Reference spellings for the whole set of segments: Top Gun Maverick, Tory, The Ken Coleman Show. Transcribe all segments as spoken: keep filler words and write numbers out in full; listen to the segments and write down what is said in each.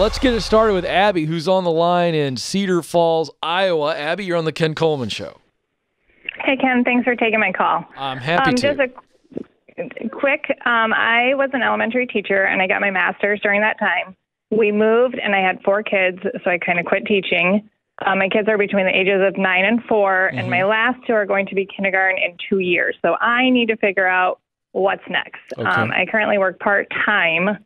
Let's get it started with Abby, who's on the line in Cedar Falls, Iowa. Abby, you're on the Ken Coleman Show. Hey, Ken. Thanks for taking my call. I'm happy um, to. Just a quick, um, I was an elementary teacher, and I got my master's during that time. We moved, and I had four kids, so I kind of quit teaching. Um, my kids are between the ages of nine and four, mm-hmm. and my last two are going to be kindergarten in two years. So I need to figure out what's next. Okay. Um, I currently work part-time,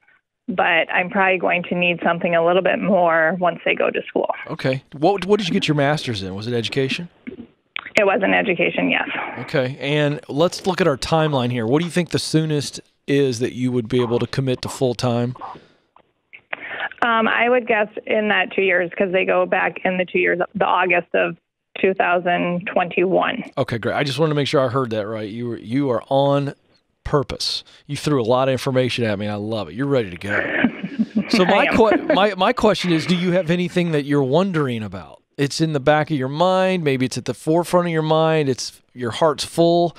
but I'm probably going to need something a little bit more once they go to school. Okay. What, what did you get your master's in? Was it education? It was in education, yes. Okay. And let's look at our timeline here. What do you think the soonest is that you would be able to commit to full-time? Um, I would guess in that two years because they go back in the two years, the August of two thousand twenty-one. Okay, great. I just wanted to make sure I heard that right. You were, you are on purpose. You threw a lot of information at me, and I love it. You're ready to go. So my, que my, my question is, do you have anything that you're wondering about? It's in the back of your mind. Maybe it's at the forefront of your mind. It's your heart's full.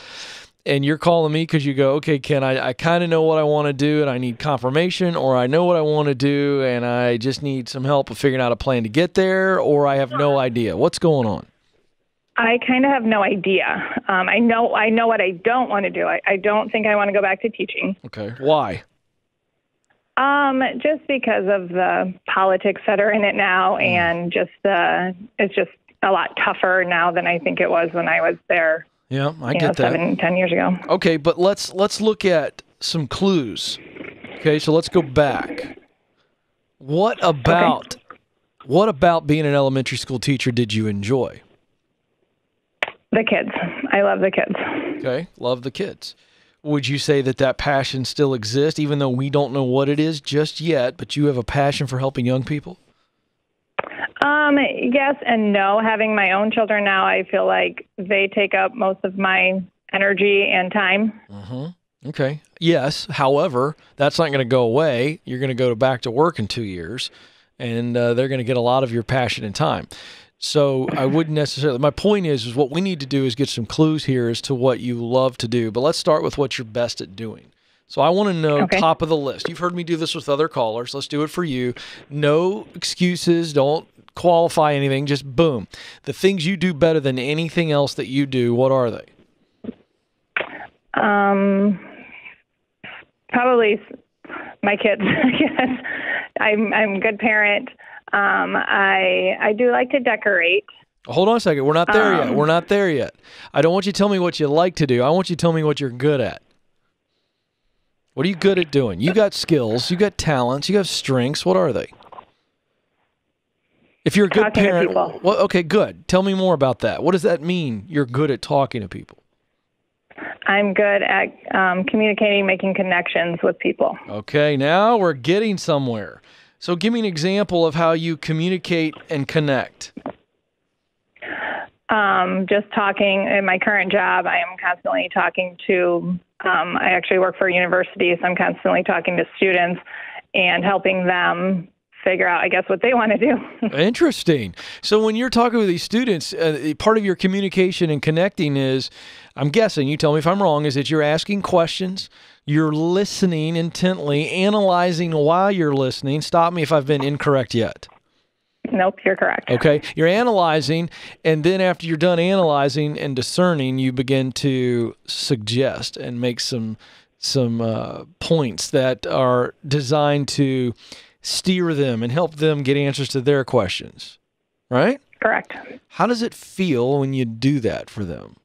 And you're calling me because you go, okay, Ken, I, I kind of know what I want to do, and I need confirmation, or I know what I want to do, and I just need some help of figuring out a plan to get there, or I have no idea. What's going on? I kind of have no idea. Um, I know I know what I don't want to do. I, I don't think I want to go back to teaching. Okay. Why? Um, just because of the politics that are in it now, and just the it's just a lot tougher now than I think it was when I was there. Yeah, I get know, that. Seven, ten years ago. Okay, but let's let's look at some clues. Okay, so let's go back. What about okay. what about being an elementary school teacher did you enjoy? The kids. I love the kids. Okay, love the kids. Would you say that that passion still exists, even though we don't know what it is just yet? But you have a passion for helping young people. Um, yes and no. Having my own children now, I feel like they take up most of my energy and time. Uh-huh. Okay. Yes. However, that's not going to go away. You're going to go back to work in two years, and uh, they're going to get a lot of your passion and time. So I wouldn't necessarily, my point is, is what we need to do is get some clues here as to what you love to do. But let's start with what you're best at doing. So I want to know okay. top of the list. You've heard me do this with other callers. Let's do it for you. No excuses. Don't qualify anything. Just boom. The things you do better than anything else that you do, what are they? Um, probably my kids. I'm, I'm a good parent. Um, I, I do like to decorate. Hold on a second. We're not there um, yet. We're not there yet. I don't want you to tell me what you like to do. I want you to tell me what you're good at. What are you good at doing? You got skills, you got talents, you got strengths. What are they? If you're a good parent, well, okay, good. Tell me more about that. What does that mean? You're good at talking to people. I'm good at um, communicating, making connections with people. Okay, now we're getting somewhere. So give me an example of how you communicate and connect. Um, just talking in my current job, I am constantly talking to Um, I actually work for a university, so I'm constantly talking to students and helping them figure out, I guess, what they want to do. Interesting. So when you're talking with these students, uh, part of your communication and connecting is, I'm guessing, you tell me if I'm wrong, is that you're asking questions, you're listening intently, analyzing while you're listening. Stop me if I've been incorrect yet. Nope, you're correct. Okay. You're analyzing, and then after you're done analyzing and discerning, you begin to suggest and make some some uh, points that are designed to steer them and help them get answers to their questions, right? Correct. How does it feel when you do that for them?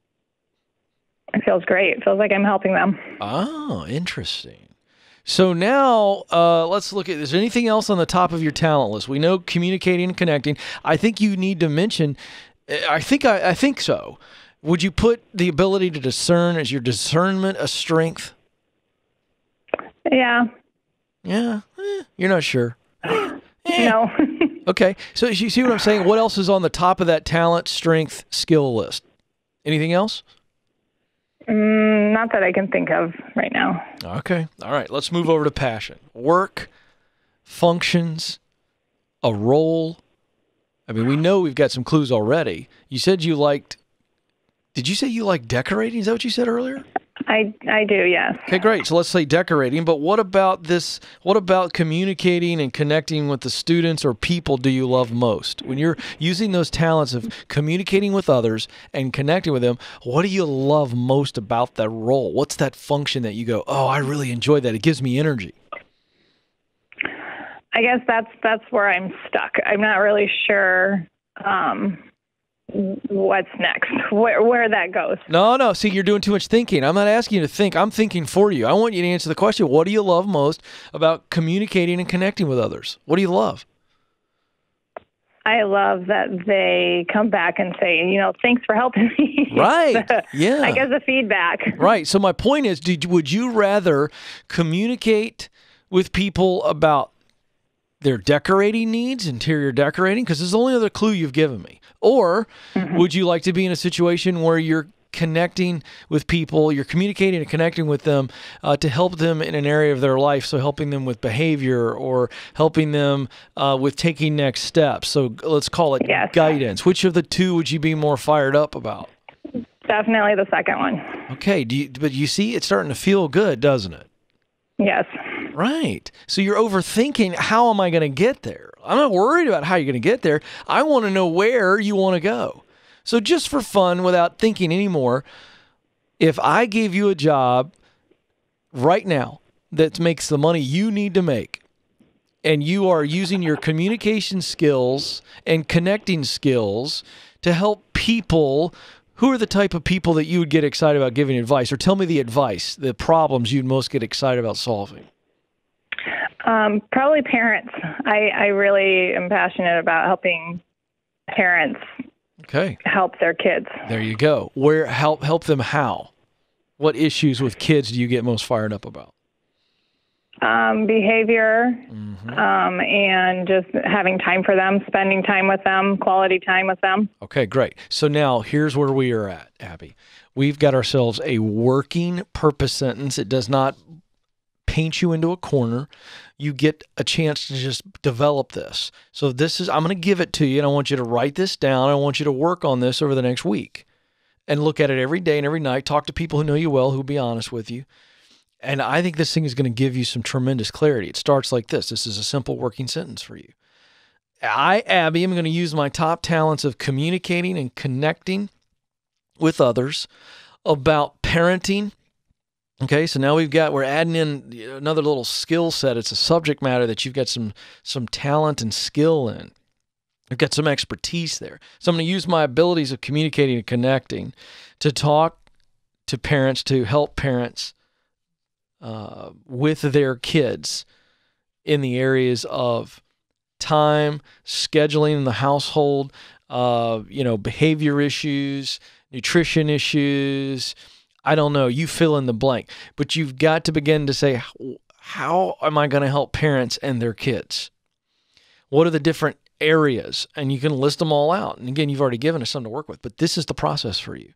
It feels great. It feels like I'm helping them. Oh, interesting. So now uh, let's look at, is there anything else on the top of your talent list? We know communicating and connecting. I think you need to mention, I think, I, I think so. Would you put the ability to discern, is your discernment a strength? Yeah. Yeah. Eh, you're not sure. eh. No. Okay. So you see what I'm saying? What else is on the top of that talent, strength, skill list? Anything else? Mm, not that I can think of right now. Okay. All right. Let's move over to passion. Work, functions, a role. I mean, we know we've got some clues already. You said you liked, did you say you like decorating? Is that what you said earlier? I I do, yes. Okay, great. So let's say decorating, but what about this? What about communicating and connecting with the students or people do you love most? When you're using those talents of communicating with others and connecting with them, what do you love most about that role? What's that function that you go, oh, I really enjoy that. It gives me energy. I guess that's that's where I'm stuck. I'm not really sure um, what's next, where, where that goes. No, no. See, you're doing too much thinking. I'm not asking you to think. I'm thinking for you. I want you to answer the question, what do you love most about communicating and connecting with others? What do you love? I love that they come back and say, you know, thanks for helping me. Right, the, yeah. I guess the feedback. Right. So my point is, did, would you rather communicate with people about their decorating needs, interior decorating, because this is the only other clue you've given me? Or mm-hmm. would you like to be in a situation where you're connecting with people, you're communicating and connecting with them uh, to help them in an area of their life, so helping them with behavior or helping them uh, with taking next steps? So let's call it yes. guidance. Which of the two would you be more fired up about? Definitely the second one. Okay, do you, but you see, it's starting to feel good, doesn't it? Yes. Right. So you're overthinking, how am I going to get there? I'm not worried about how you're going to get there. I want to know where you want to go. So just for fun, without thinking anymore, if I gave you a job right now that makes the money you need to make, and you are using your communication skills and connecting skills to help people, who are the type of people that you would get excited about giving advice? Or tell me the advice, the problems you'd most get excited about solving. Um, probably parents. I, I really am passionate about helping parents okay. help their kids. There you go. Where help help them how? What issues with kids do you get most fired up about? Um, behavior mm-hmm. um, and just having time for them, spending time with them, quality time with them. Okay, great. So now here's where we are at, Abby. We've got ourselves a working purpose sentence. It does not paint you into a corner. You get a chance to just develop this. So this is, I'm going to give it to you, and I want you to write this down. I want you to work on this over the next week and look at it every day and every night. Talk to people who know you well, who'll be honest with you. And I think this thing is going to give you some tremendous clarity. It starts like this. This is a simple working sentence for you. I, Abby, am going to use my top talents of communicating and connecting with others about parenting. Okay, so now we've got, we're adding in another little skill set. It's a subject matter that you've got some some talent and skill in. You've got some expertise there. So I'm going to use my abilities of communicating and connecting to talk to parents, to help parents uh, with their kids in the areas of time, scheduling in the household, uh, you know, behavior issues, nutrition issues, I don't know, you fill in the blank, but you've got to begin to say, how am I going to help parents and their kids? What are the different areas? And you can list them all out. And again, you've already given us something to work with, but this is the process for you.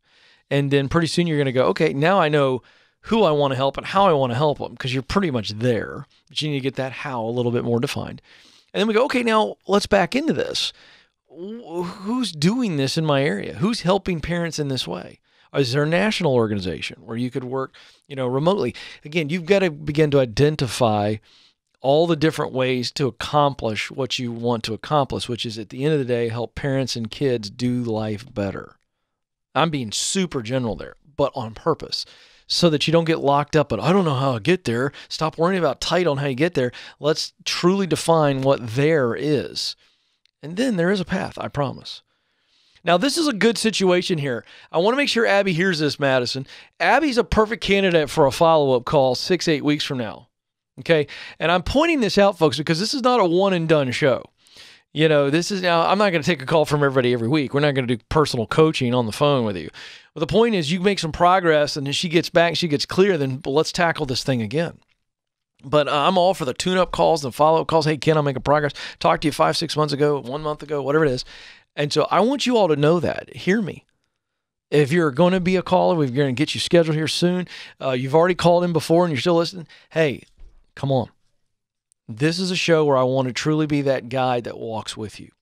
And then pretty soon you're going to go, okay, now I know who I want to help and how I want to help them, because you're pretty much there, but you need to get that how a little bit more defined. And then we go, okay, now let's back into this. Who's doing this in my area? Who's helping parents in this way? Is there a national organization where you could work, you know, remotely? Again, you've got to begin to identify all the different ways to accomplish what you want to accomplish, which is at the end of the day, help parents and kids do life better. I'm being super general there, but on purpose, so that you don't get locked up. But I don't know how to get there. Stop worrying about title on how you get there. Let's truly define what there is. And then there is a path, I promise. Now, this is a good situation here. I want to make sure Abby hears this, Madison. Abby's a perfect candidate for a follow-up call six, eight weeks from now, okay? And I'm pointing this out, folks, because this is not a one-and-done show. You know, this is now, I'm not going to take a call from everybody every week. We're not going to do personal coaching on the phone with you. But the point is, you make some progress, and then she gets back, she gets clear, then let's tackle this thing again. But uh, I'm all for the tune-up calls and follow-up calls. Hey, Ken, I'm making progress. Talked to you five, six months ago, one month ago, whatever it is. And so I want you all to know that. Hear me. If you're going to be a caller, we're going to get you scheduled here soon. Uh, you've already called in before and you're still listening. Hey, come on. This is a show where I want to truly be that guide that walks with you.